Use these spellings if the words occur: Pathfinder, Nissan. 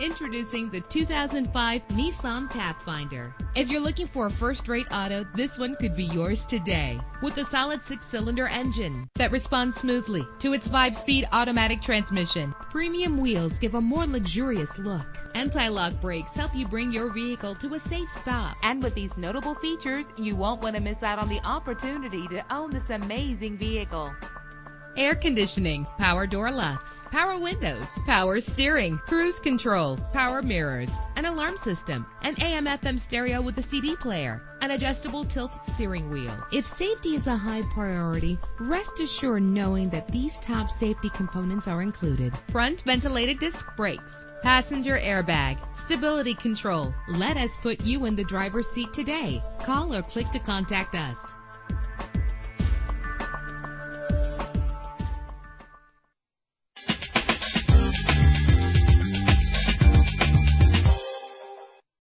Introducing the 2005 Nissan Pathfinder. If you're looking for a first-rate auto, this one could be yours today. With a solid 6-cylinder engine that responds smoothly to its 5-speed automatic transmission, premium wheels give a more luxurious look. Anti-lock brakes help you bring your vehicle to a safe stop. And with these notable features, you won't want to miss out on the opportunity to own this amazing vehicle. Air conditioning, power door locks, power windows, power steering, cruise control, power mirrors, an alarm system, an AM/FM stereo with a CD player, an adjustable tilt steering wheel. If safety is a high priority, rest assured knowing that these top safety components are included. Front ventilated disc brakes, passenger airbag, stability control. Let us put you in the driver's seat today. Call or click to contact us.